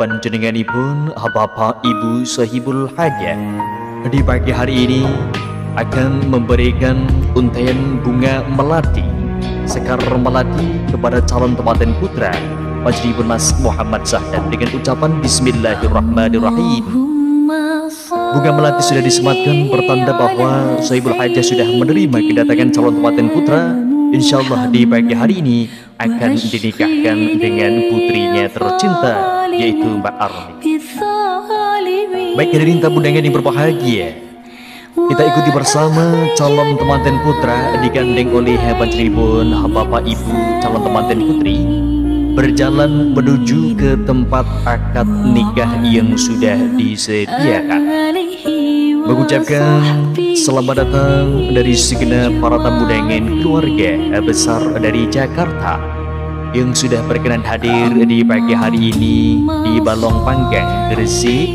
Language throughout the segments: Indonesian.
panjenenganipun Bapak Ibu Sahibul Hajat di pagi hari ini akan memberikan untaian bunga melati, sekar melati kepada calon tempaten putra Majidipun Mas Muhammad Zahid dengan ucapan Bismillahirrahmanirrahim. Bunga melati sudah disematkan pertanda bahwa Sahibul Hajat sudah menerima kedatangan calon tempaten putra. Insya Allah di pagi hari ini akan dinikahkan dengan putrinya tercinta, yaitu Mbak Arni. Baik hadirin tamu undangan yang berbahagia, kita ikuti bersama calon temanten putra digandeng oleh panjenengan Bapak Ibu calon temanten putri berjalan menuju ke tempat akad nikah yang sudah disediakan. Mengucapkan selamat datang dari segenap para tamu undangan keluarga besar dari Jakarta yang sudah berkenan hadir di pagi hari ini di Balong Panggang, Gresik,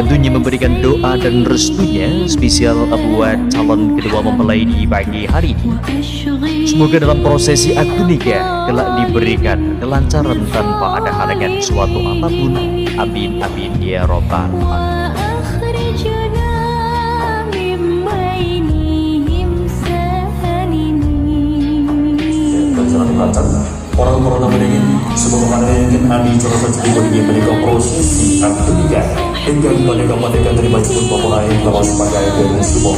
tentunya memberikan doa dan restunya spesial buat calon kedua mempelai di pagi hari ini. Semoga dalam prosesi akad nikah kelak diberikan kelancaran tanpa ada halangan suatu apapun. Amin amin ya robbal alamin. Orang-orang yang sebagaimana yang kami terasa terlibat di mereka proses akad nikah hingga mereka mendapatkan terima jemput populer lewat sebagai dan semua.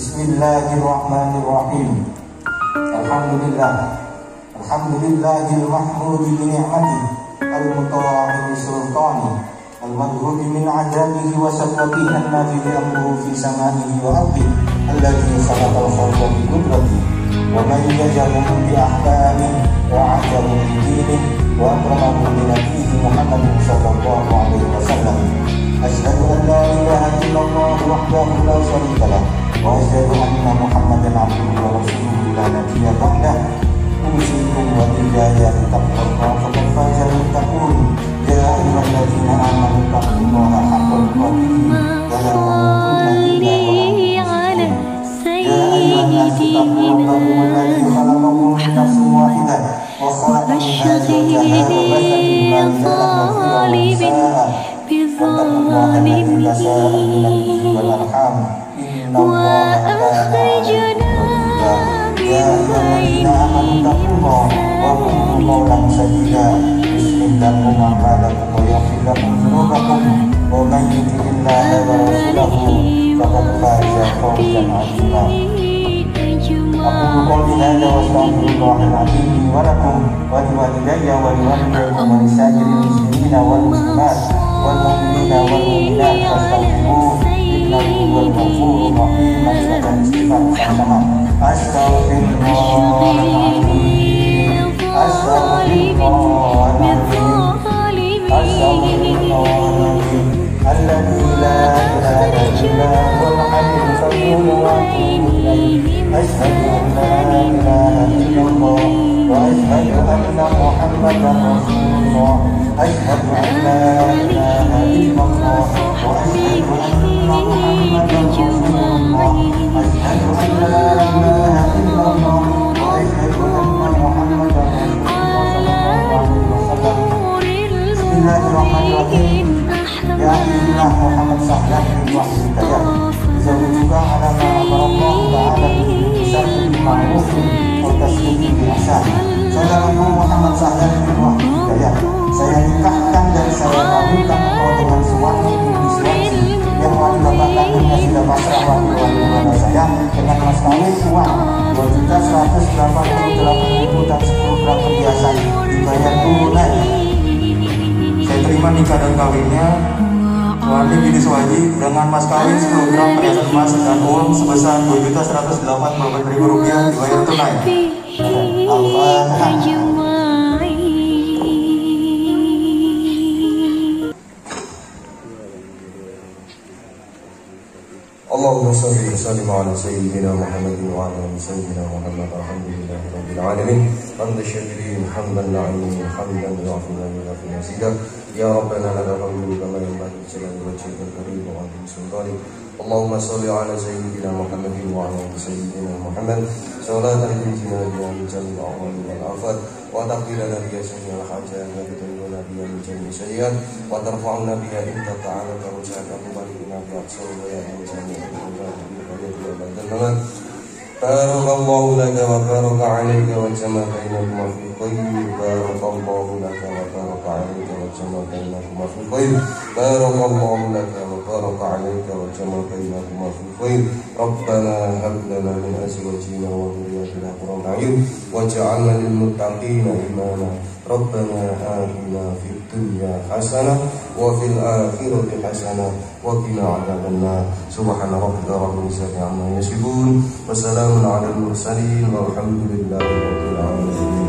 Bismillahirrahmanirrahim. Alhamdulillah. Alhamdulillahil mahmudi bi ni'matihi al-mutawahhiri sultani al-madhhubi min 'adabihi wa sabbatihi an-nafi'i amruhu fi samaihi wa ardi alladhi khalaqal khalqa bi qudratihi wa man yajharu bi ahkamihi wa 'ajabu bi dinihi wa akramahu bi nabiyyihi Muhammadin sallallahu alaihi wasallam. Asyhadu an la ilaha illallah wahdahu la syarika lah wa asyhadu anna Muhammadan abduhu wa rasuluhu la nabiyya ba'dahu. Usikum wa iyyaya bittaqwallahi faqad faza al-muttaqun. Ya ayyuhallazina amanu ittaqullaha haqqa tuqatih wa la tamutunna illa wa antum muslimun. Ya ayyuhannasi ittaqullaha alladhi khalaqakum min nafsin wahidah wa khalaqa minha zawjaha wa bassa Wa والمؤمنين والمؤمنات فاستغفروه إنه هو الغفور الرحيم مغفرة للذنوب. أستغفر الله العظيم أستغفر الله العظيم أستغفر الله العظيم الذي لا إله إلا هو الحي القيوم وأتوب إليه. أشهد أن لا إله إلا الله وأشهد أن محمدا رسول الله. أشهد أن لا إله إلا الله وأشهد أن محمدا رسول الله. أشهد أن لا إله إلا الله وأشهد أن محمدا رسول الله. بسم الله الرحمن الرحيم. يا سيدنا محمد صحبه وحده التجاه زوجك على ما أمر الله تعالى به بشرط المعروف والتسليم بالإحسان. saudaraku Muhammad Zahid wahid hidayah, saya nikahkan dan saya kawinkan kau dengan suami binti suami yang wali bapak kandungnya sudah pasrah wali kepada saya dengan mas kawin uang 2.188.000 dan 10 gram perhiasan dibayar tunai. Saya terima nikah dan kawinnya. Wati Bini Suwaji dengan mas kawin 10 gram perhiasan emas dan uang sebesar Rp2.184.000 dibayar tunai. Allahumma shalli wa sallim ala sayyidina Muhammadin wa ala sayyidina Muhammad. Alhamdulillahi rabbil alamin. Hamdan syakirin, hamdan na'imin, hamdan nafi'an wa nafi'an sida. Ya Rabbana lakal hamdu kama yanbaghi li jalali wajhikal karim wa 'azimi sultanik. Allahumma shalli 'ala sayyidina Muhammadin wa 'ala sayyidina Muhammad. Salatan tunjina biha min jami'il a'wani wal afat wa taqdirana biha jami'al hajat wa tudilluna biha min jami'i sayyi'at wa tarfa'una biha inta ta'ala darajata wa lana biha sawwa ya jami'al a'wani. Barakallahu laka wa baraka 'alayka wa jama'a bainakuma fi khayr. Barakallahu laka wa baraka 'alayka wa jama'a bainakuma fi khayr. Barakallahu laka wa baraka 'alayka wa jama'a bainakuma fi khayr. Rabbana hab lana min azwajina wa dhurriyyatina qurrata a'yun waj'alna lil muttaqina imama. Rabbana atina fid dunya hasanah wa fil akhirati hasanah wa qina 'adzabannar. Subhana rabbika rabbil izzati amma yasifun wa salamun 'alal mursalin walhamdulillahi rabbil alamin.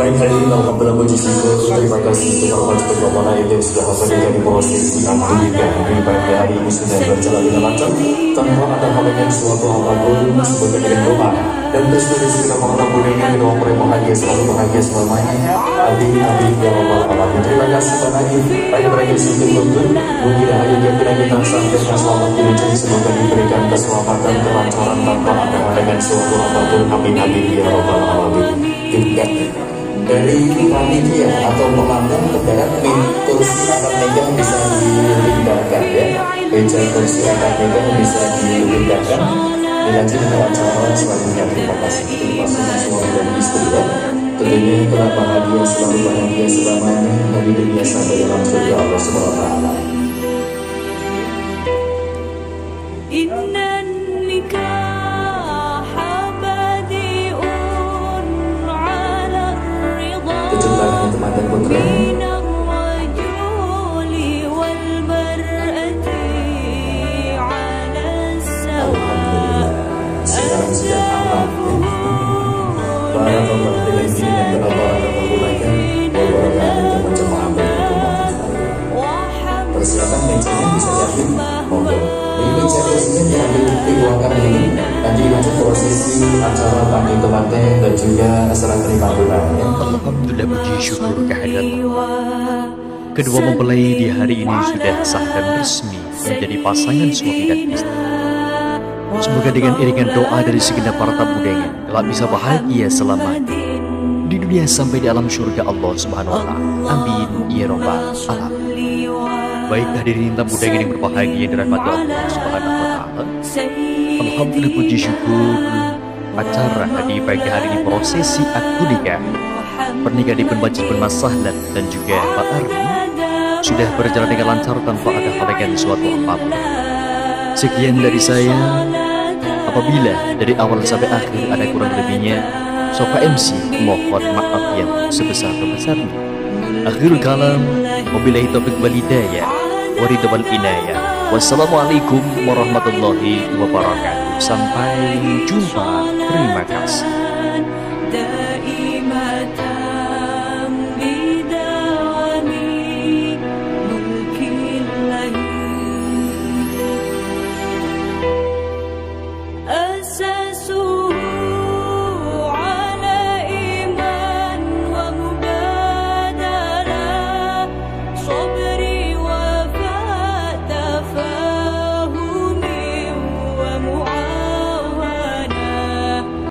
Baik, hari ini Alhamdulillah puji syukur. Terima kasih kepada Bapak Nabi yang sudah hadirkan di bawah sini. Alhamdulillah ini pada hari ini sudah berjalan dengan lancar tanpa ada halangan suatu apapun sebagai doa. Dan terus berisi kita mengampuni ini doa permohonan selalu bahagia selamanya. Amin ya rabbal alamin. Terima kasih kepada Bapak Nabi syukur mungkin hari ini kita sampai selamat ini semoga diberikan keselamatan kelancaran tanpa ada halangan suatu apapun. Amin ya rabbal alamin. Demikian. Dari panitia atau pemandang ke barat, kursi atap megang bisa dilindahkan ya. Meja kursi atap megang bisa dilindahkan. Dilanjut dengan acara selanjutnya. Terima kasih kepada suami dan istri ya. Tentunya telah bahagia selalu bahagia selamanya dari dunia sampai dalam surga Allah SWT. Inna nikah. Dan putra Alhamdulillah sekarang sudah aman para pemerintah yang sini dan berapa kepulaikan beberapa ada teman jemaah berkumpul persilakan mencari bisa jadi monggo ini mencari isinya diambil dikeluarkan ini nanti lanjut prosesi acara panggil tempatnya dan juga serah terima doa. Alhamdulillah puji syukur kehadirat Allah. Kedua mempelai di hari ini sudah sah dan resmi menjadi pasangan suami dan istri. Semoga dengan iringan doa dari segenap para tamu undangan kelak bisa bahagia selamanya di dunia sampai di alam surga Allah Subhanahu wa taala. Amin ya rabbal alamin. Baik hadirin tamu undangan yang berbahagia dirahmati Allah Subhanahu wa taala. Alhamdulillah puji syukur acara di pagi hari ini prosesi akad nikah. Pernikahan di penbajikan Mas Sahlan dan juga Mbak Arni sudah berjalan dengan lancar tanpa ada halangan suatu apapun. Sekian dari saya. Apabila dari awal sampai akhir ada kurang lebihnya, Shofa MC mohon maaf yang sebesar-besarnya. Akhirul kalam, wabillahi taufiq wal hidayah, waridwan inayah. Wassalamualaikum warahmatullahi wabarakatuh. Sampai jumpa. Terima kasih.